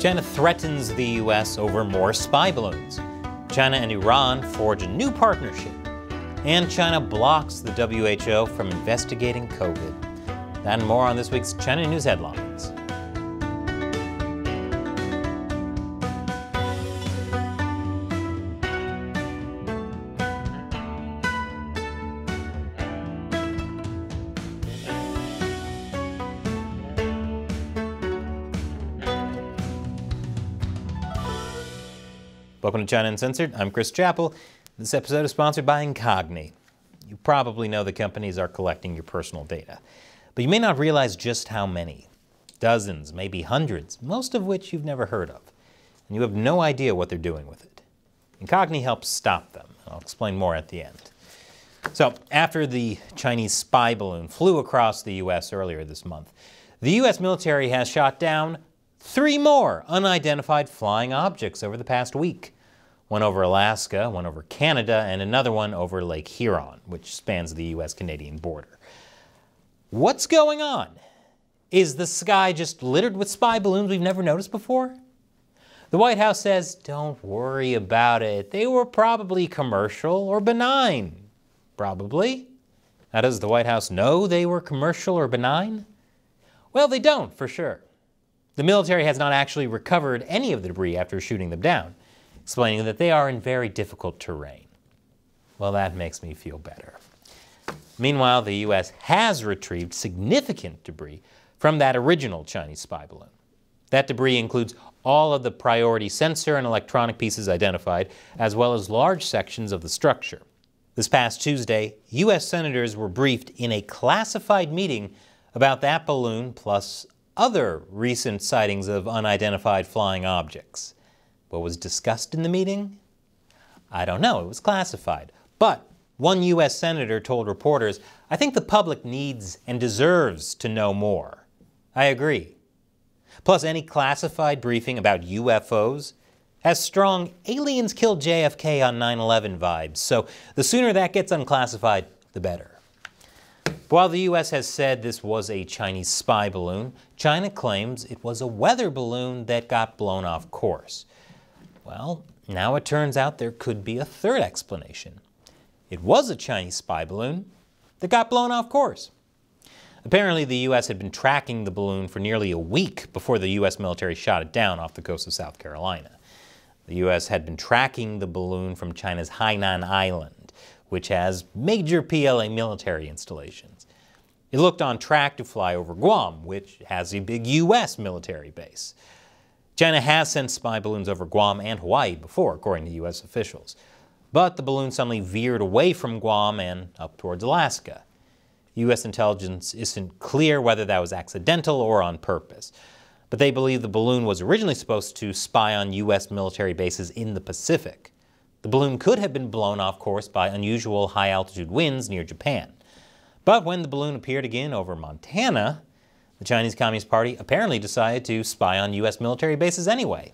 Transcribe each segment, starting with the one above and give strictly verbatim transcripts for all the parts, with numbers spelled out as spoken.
China threatens the U S over more spy balloons. China and Iran forge a new partnership. And China blocks the W H O from investigating COVID. That and more on this week's China News Headlines. Welcome to China Uncensored. I'm Chris Chappell. This episode is sponsored by Incogni. You probably know the companies are collecting your personal data, but you may not realize just how many. Dozens, maybe hundreds, most of which you've never heard of, and you have no idea what they're doing with it. Incogni helps stop them. I'll explain more at the end. So, after the Chinese spy balloon flew across the U S earlier this month, the U S military has shot down three more unidentified flying objects over the past week. One over Alaska, one over Canada, and another one over Lake Huron, which spans the U S Canadian border. What's going on? Is the sky just littered with spy balloons we've never noticed before? The White House says, don't worry about it. They were probably commercial or benign. Probably. Now, does the White House know they were commercial or benign? Well, they don't, for sure. The military has not actually recovered any of the debris after shooting them down, explaining that they are in very difficult terrain. Well, that makes me feel better. Meanwhile, the U S has retrieved significant debris from that original Chinese spy balloon. That debris includes all of the priority sensor and electronic pieces identified, as well as large sections of the structure. This past Tuesday, U S senators were briefed in a classified meeting about that balloon plus other recent sightings of unidentified flying objects. What was discussed in the meeting? I don't know, it was classified. But one U S senator told reporters, I think the public needs and deserves to know more. I agree. Plus, any classified briefing about U F Os has strong aliens killed J F K on nine eleven vibes, so the sooner that gets unclassified, the better. While the U S has said this was a Chinese spy balloon, China claims it was a weather balloon that got blown off course. Well, now it turns out there could be a third explanation. It was a Chinese spy balloon that got blown off course. Apparently, the U S had been tracking the balloon for nearly a week before the U S military shot it down off the coast of South Carolina. The U S had been tracking the balloon from China's Hainan Island, which has major P L A military installations. It looked on track to fly over Guam, which has a big U S military base. China has sent spy balloons over Guam and Hawaii before, according to U S officials. But the balloon suddenly veered away from Guam and up towards Alaska. U S intelligence isn't clear whether that was accidental or on purpose. But they believe the balloon was originally supposed to spy on U S military bases in the Pacific. The balloon could have been blown off course by unusual high-altitude winds near Japan. But when the balloon appeared again over Montana, the Chinese Communist Party apparently decided to spy on U S military bases anyway.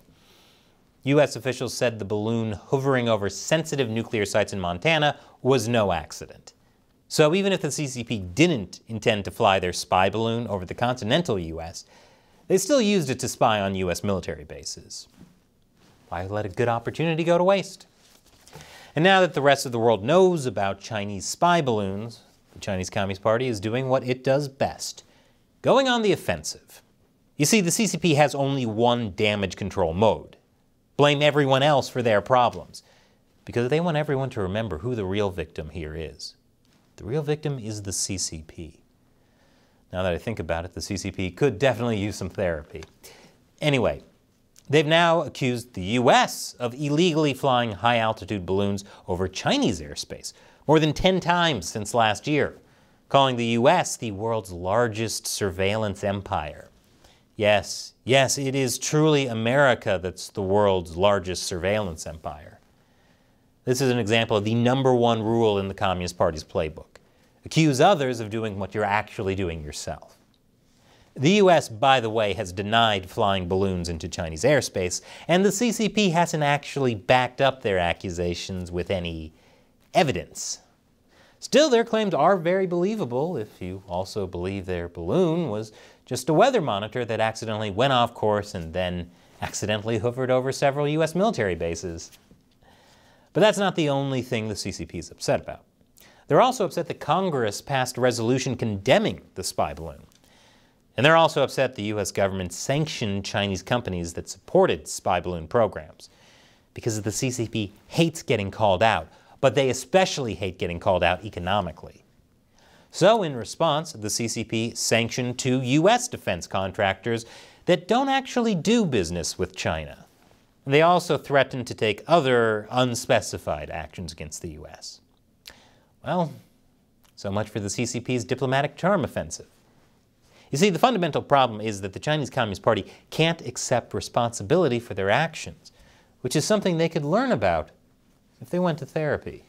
U S officials said the balloon hovering over sensitive nuclear sites in Montana was no accident. So even if the C C P didn't intend to fly their spy balloon over the continental U S, they still used it to spy on U S military bases. Why let a good opportunity go to waste? And now that the rest of the world knows about Chinese spy balloons, the Chinese Communist Party is doing what it does best, going on the offensive. You see, the C C P has only one damage control mode. Blame everyone else for their problems, because they want everyone to remember who the real victim here is. The real victim is the C C P. Now that I think about it, the C C P could definitely use some therapy. Anyway, they've now accused the U S of illegally flying high-altitude balloons over Chinese airspace, more than ten times since last year, calling the U S the world's largest surveillance empire. Yes, yes, it is truly America that's the world's largest surveillance empire. This is an example of the number one rule in the Communist Party's playbook. Accuse others of doing what you're actually doing yourself. The U S, by the way, has denied flying balloons into Chinese airspace, and the C C P hasn't actually backed up their accusations with any evidence. Still, their claims are very believable if you also believe their balloon was just a weather monitor that accidentally went off course and then accidentally hovered over several U S military bases. But that's not the only thing the C C P is upset about. They're also upset that Congress passed a resolution condemning the spy balloon. And they're also upset the U S government sanctioned Chinese companies that supported spy balloon programs, because the C C P hates getting called out, but they especially hate getting called out economically. So in response, the C C P sanctioned two U S defense contractors that don't actually do business with China. And they also threatened to take other unspecified actions against the U S. Well, so much for the C C P's diplomatic charm offensive. You see, the fundamental problem is that the Chinese Communist Party can't accept responsibility for their actions, which is something they could learn about if they went to therapy.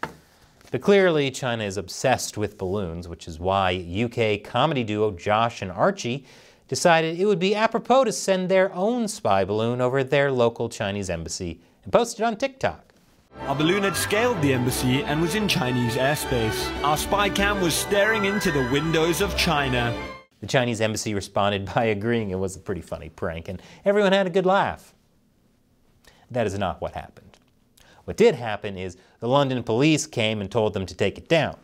But clearly, China is obsessed with balloons, which is why U K comedy duo Josh and Archie decided it would be apropos to send their own spy balloon over their local Chinese embassy and post it on TikTok. Our balloon had scaled the embassy and was in Chinese airspace. Our spy cam was staring into the windows of China. The Chinese embassy responded by agreeing it was a pretty funny prank, and everyone had a good laugh. That is not what happened. What did happen is the London police came and told them to take it down.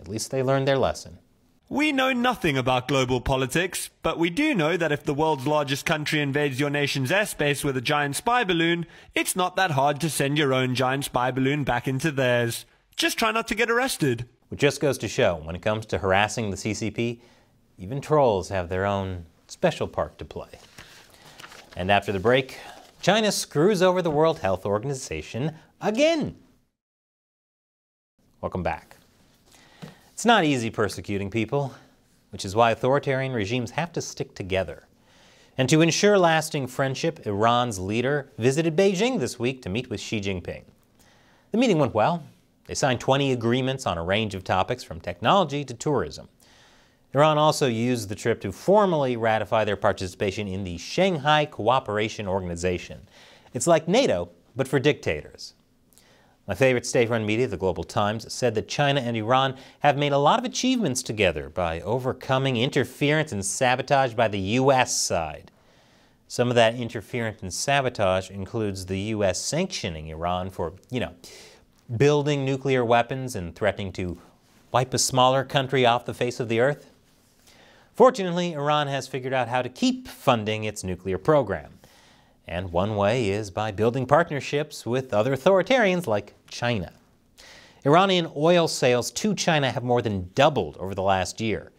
At least they learned their lesson. We know nothing about global politics, but we do know that if the world's largest country invades your nation's airspace with a giant spy balloon, it's not that hard to send your own giant spy balloon back into theirs. Just try not to get arrested. Which just goes to show, when it comes to harassing the C C P, even trolls have their own special part to play. And after the break, China screws over the World Health Organization again. Welcome back. It's not easy persecuting people, which is why authoritarian regimes have to stick together. And to ensure lasting friendship, Iran's leader visited Beijing this week to meet with Xi Jinping. The meeting went well. They signed twenty agreements on a range of topics, from technology to tourism. Iran also used the trip to formally ratify their participation in the Shanghai Cooperation Organization. It's like NATO, but for dictators. My favorite state-run media, the Global Times, said that China and Iran have made a lot of achievements together by overcoming interference and sabotage by the U S side. Some of that interference and sabotage includes the U S sanctioning Iran for, you know, building nuclear weapons and threatening to wipe a smaller country off the face of the earth. Fortunately, Iran has figured out how to keep funding its nuclear program. And one way is by building partnerships with other authoritarians like China. Iranian oil sales to China have more than doubled over the last year.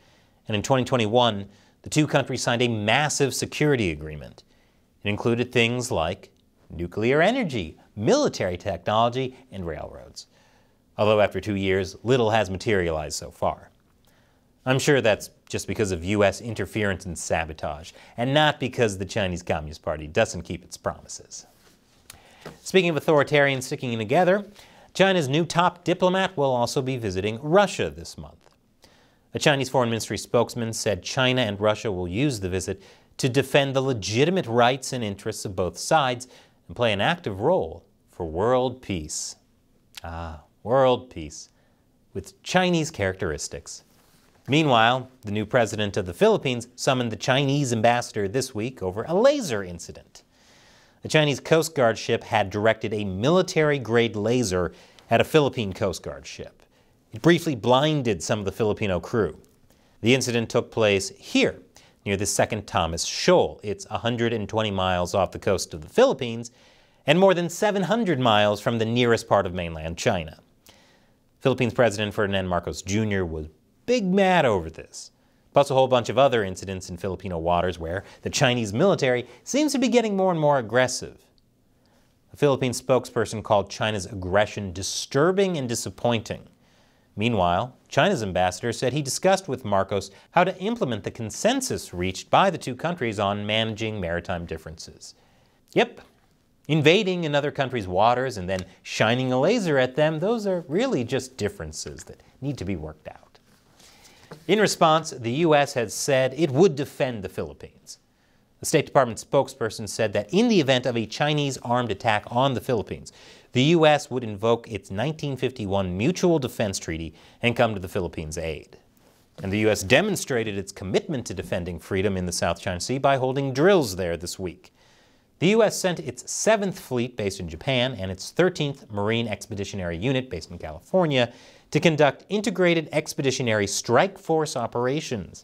And in twenty twenty-one, the two countries signed a massive security agreement. It included things like nuclear energy, military technology, and railroads. Although after two years, little has materialized so far. I'm sure that's just because of U S interference and sabotage, and not because the Chinese Communist Party doesn't keep its promises. Speaking of authoritarians sticking together, China's new top diplomat will also be visiting Russia this month. A Chinese foreign ministry spokesman said China and Russia will use the visit to defend the legitimate rights and interests of both sides and play an active role for world peace. Ah, world peace with Chinese characteristics. Meanwhile, the new president of the Philippines summoned the Chinese ambassador this week over a laser incident. A Chinese Coast Guard ship had directed a military-grade laser at a Philippine Coast Guard ship. It briefly blinded some of the Filipino crew. The incident took place here, near the Second Thomas Shoal. It's one hundred twenty miles off the coast of the Philippines and more than seven hundred miles from the nearest part of mainland China. Philippines President Ferdinand Marcos Junior was big mad over this, plus a whole bunch of other incidents in Filipino waters where the Chinese military seems to be getting more and more aggressive. A Philippine spokesperson called China's aggression disturbing and disappointing. Meanwhile, China's ambassador said he discussed with Marcos how to implement the consensus reached by the two countries on managing maritime differences. Yep, invading another country's waters and then shining a laser at them, those are really just differences that need to be worked out. In response, the U S has said it would defend the Philippines. The State Department spokesperson said that in the event of a Chinese armed attack on the Philippines, the U S would invoke its nineteen fifty-one Mutual Defense Treaty and come to the Philippines' aid. And the U S demonstrated its commitment to defending freedom in the South China Sea by holding drills there this week. The U S sent its seventh Fleet, based in Japan, and its thirteenth Marine Expeditionary Unit, based in California, to conduct integrated expeditionary strike force operations.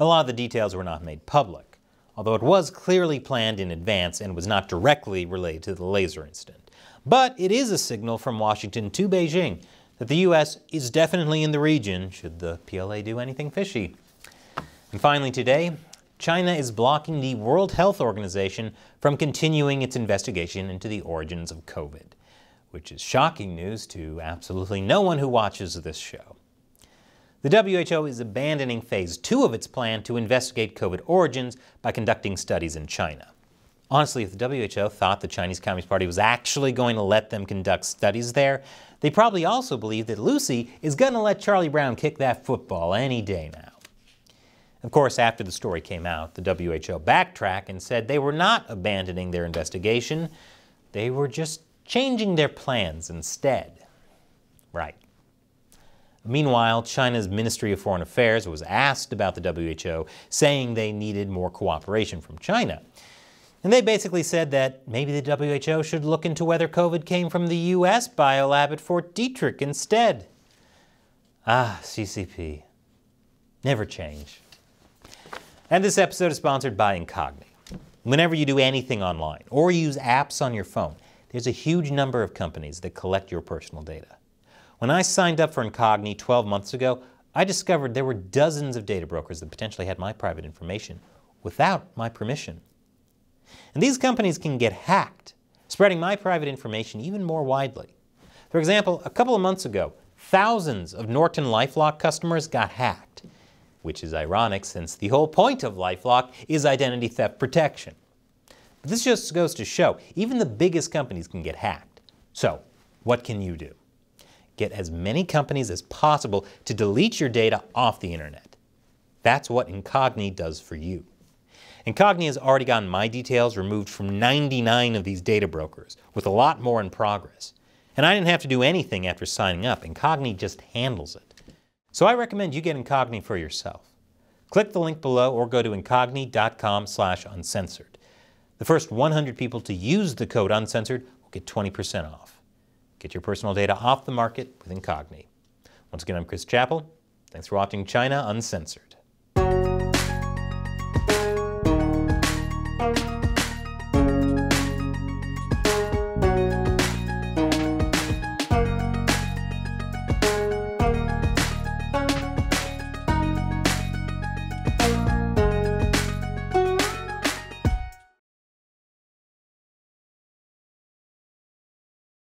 A lot of the details were not made public, although it was clearly planned in advance and was not directly related to the laser incident. But it is a signal from Washington to Beijing that the U S is definitely in the region should the P L A do anything fishy. And finally today, China is blocking the World Health Organization from continuing its investigation into the origins of COVID, which is shocking news to absolutely no one who watches this show. The W H O is abandoning phase two of its plan to investigate COVID origins by conducting studies in China. Honestly, if the W H O thought the Chinese Communist Party was actually going to let them conduct studies there, they probably also believe that Lucy is going to let Charlie Brown kick that football any day now. Of course, after the story came out, the W H O backtracked and said they were not abandoning their investigation. They were just changing their plans instead. Right. Meanwhile, China's Ministry of Foreign Affairs was asked about the W H O, saying they needed more cooperation from China. And they basically said that maybe the W H O should look into whether COVID came from the U S biolab at Fort Detrick instead. Ah, C C P. Never change. And this episode is sponsored by Incogni. Whenever you do anything online or use apps on your phone, there's a huge number of companies that collect your personal data. When I signed up for Incogni twelve months ago, I discovered there were dozens of data brokers that potentially had my private information without my permission. And these companies can get hacked, spreading my private information even more widely. For example, a couple of months ago, thousands of Norton LifeLock customers got hacked, which is ironic since the whole point of LifeLock is identity theft protection. But this just goes to show, even the biggest companies can get hacked. So, what can you do? Get as many companies as possible to delete your data off the internet. That's what Incogni does for you. Incogni has already gotten my details removed from ninety-nine of these data brokers, with a lot more in progress. And I didn't have to do anything after signing up. Incogni just handles it. So I recommend you get Incogni for yourself. Click the link below or go to incogni dot com slash uncensored. The first one hundred people to use the code uncensored will get twenty percent off. Get your personal data off the market with Incogni. Once again, I'm Chris Chappell. Thanks for watching China Uncensored.